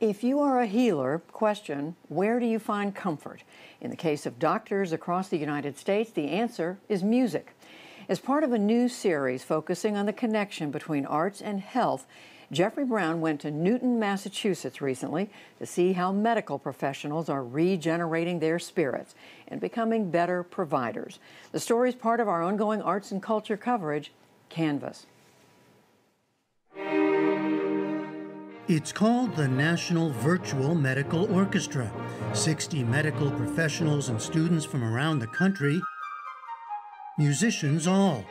If you are a healer, question, where do you find comfort? In the case of doctors across the United States, the answer is music. As part of a new series focusing on the connection between arts and health, Jeffrey Brown went to Newton, Massachusetts recently to see how medical professionals are regenerating their spirits and becoming better providers. The story is part of our ongoing arts and culture coverage, Canvas. It's called the National Virtual Medical Orchestra. 60 medical professionals and students from around the country, musicians all,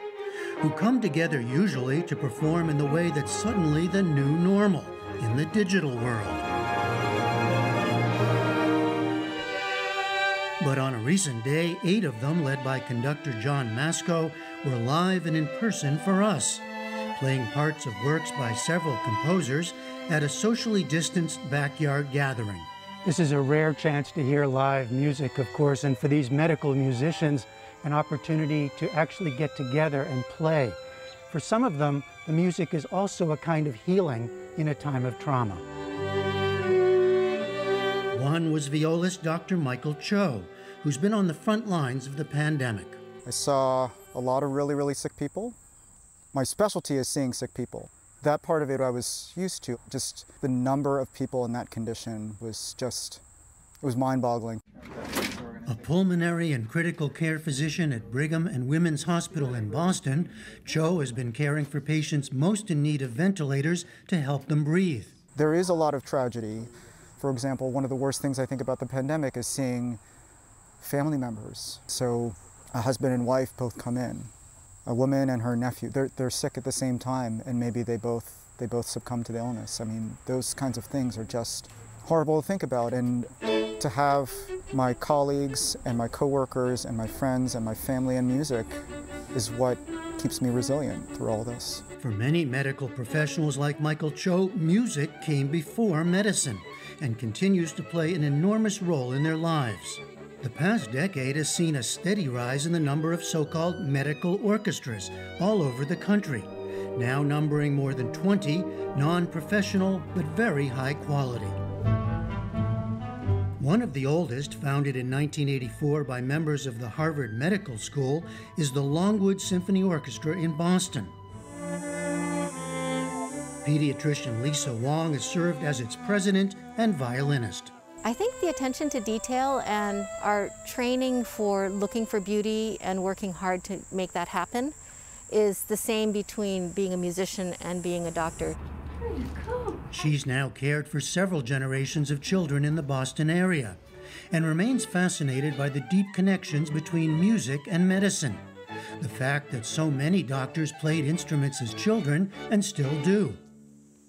who come together usually to perform in the way that's suddenly the new normal in the digital world. But on a recent day, 8 of them, led by conductor John Masco, were live and in person for us, playing parts of works by several composers at a socially distanced backyard gathering. This is a rare chance to hear live music, of course, and for these medical musicians, an opportunity to actually get together and play. For some of them, the music is also a kind of healing in a time of trauma. One was violist Dr. Michael Cho, who's been on the front lines of the pandemic. I saw a lot of really, really sick people. My specialty is seeing sick people. That part of it I was used to. Just the number of people in that condition was just, it was mind-boggling. A pulmonary and critical care physician at Brigham and Women's Hospital in Boston, Cho has been caring for patients most in need of ventilators to help them breathe. There is a lot of tragedy. For example, one of the worst things I think about the pandemic is seeing family members. So a husband and wife both come in. A woman and her nephew, they're sick at the same time, and maybe they both succumb to the illness. I mean, those kinds of things are just horrible to think about, and to have my colleagues and my coworkers and my friends and my family and music is what keeps me resilient through all this. For many medical professionals like Michael Cho, music came before medicine and continues to play an enormous role in their lives. The past decade has seen a steady rise in the number of so-called medical orchestras all over the country, now numbering more than 20, non-professional but very high quality. One of the oldest, founded in 1984 by members of the Harvard Medical School, is the Longwood Symphony Orchestra in Boston. Pediatrician Lisa Wong has served as its president and violinist. I think the attention to detail and our training for looking for beauty and working hard to make that happen is the same between being a musician and being a doctor. She's now cared for several generations of children in the Boston area and remains fascinated by the deep connections between music and medicine. The fact that so many doctors played instruments as children and still do.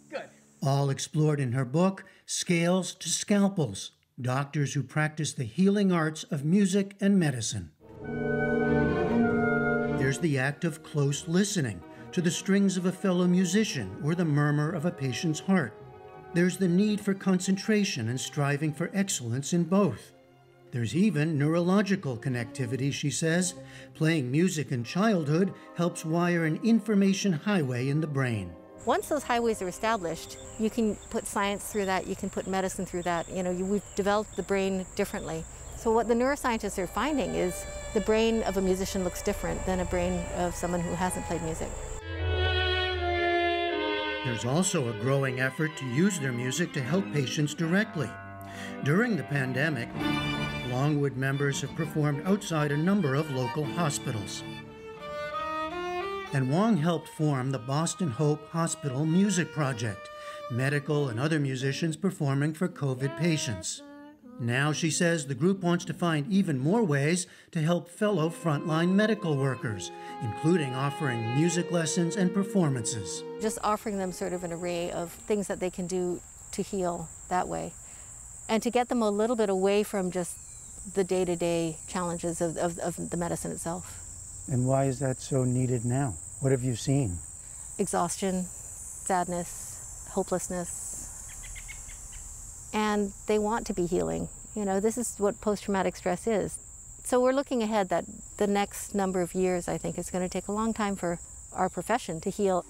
Good. All explored in her book, Scales to Scalpels, Doctors Who Practice the Healing Arts of Music and Medicine. There's the act of close listening to the strings of a fellow musician or the murmur of a patient's heart. There's the need for concentration and striving for excellence in both. There's even neurological connectivity, she says. Playing music in childhood helps wire an information highway in the brain. Once those highways are established, you can put science through that, you can put medicine through that. You know, we've developed the brain differently. So what the neuroscientists are finding is the brain of a musician looks different than a brain of someone who hasn't played music. There's also a growing effort to use their music to help patients directly. During the pandemic, Longwood members have performed outside a number of local hospitals. And Wong helped form the Boston Hope Hospital Music Project, medical and other musicians performing for COVID patients. Now, she says, the group wants to find even more ways to help fellow frontline medical workers, including offering music lessons and performances. Just offering them sort of an array of things that they can do to heal that way, and to get them a little bit away from just the day-to-day challenges of the medicine itself. And why is that so needed now? What have you seen? Exhaustion, sadness, hopelessness. And they want to be healing. You know, this is what post-traumatic stress is. So we're looking ahead that the next number of years, I think, is going to take a long time for our profession to heal.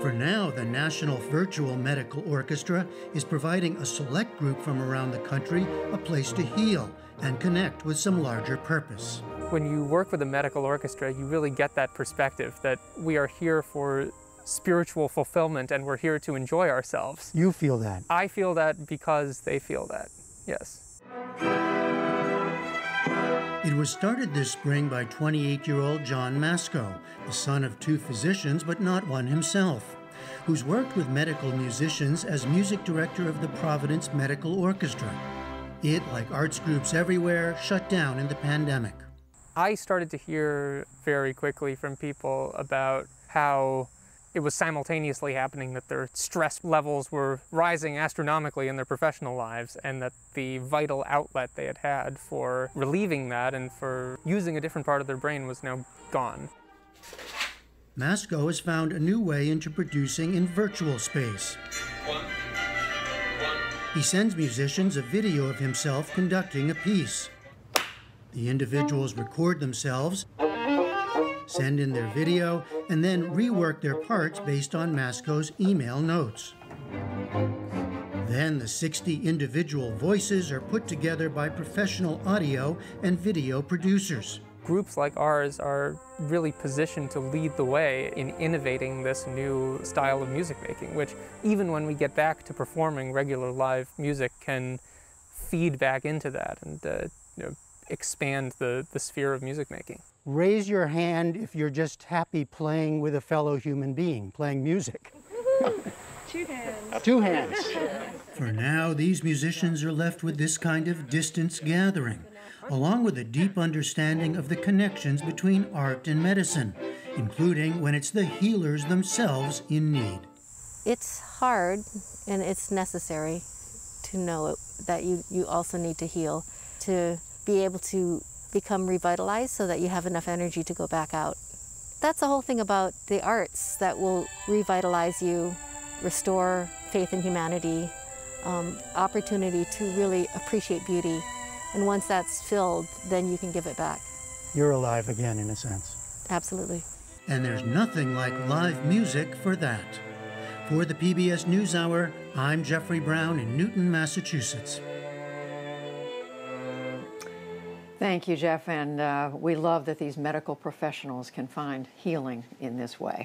For now, the National Virtual Medical Orchestra is providing a select group from around the country a place to heal and connect with some larger purpose. When you work with a medical orchestra, you really get that perspective that we are here for spiritual fulfillment and we're here to enjoy ourselves. You feel that. I feel that because they feel that, yes. It was started this spring by 28-year-old John Masco, the son of two physicians but not one himself, who's worked with medical musicians as music director of the Providence Medical Orchestra. It, like arts groups everywhere, shut down in the pandemic. I started to hear very quickly from people about how it was simultaneously happening that their stress levels were rising astronomically in their professional lives and that the vital outlet they had had for relieving that and for using a different part of their brain was now gone. Masco has found a new way into producing in virtual space. He sends musicians a video of himself conducting a piece. The individuals record themselves, send in their video, and then rework their parts based on Masco's email notes. Then the 60 individual voices are put together by professional audio and video producers. Groups like ours are really positioned to lead the way in innovating this new style of music making, which even when we get back to performing regular live music can feed back into that and expand the sphere of music making. Raise your hand if you're just happy playing with a fellow human being, playing music. Two hands. Two hands. For now, these musicians are left with this kind of distance gathering, along with a deep understanding of the connections between art and medicine, including when it's the healers themselves in need. It's hard and it's necessary to know that you also need to heal, to be able to become revitalized so that you have enough energy to go back out. That's the whole thing about the arts that will revitalize you, restore faith in humanity, opportunity to really appreciate beauty. And once that's filled, then you can give it back. You're alive again, in a sense. Absolutely. And there's nothing like live music for that. For the PBS NewsHour, I'm Jeffrey Brown in Newton, Massachusetts. Thank you, Jeff, and we love that these medical professionals can find healing in this way.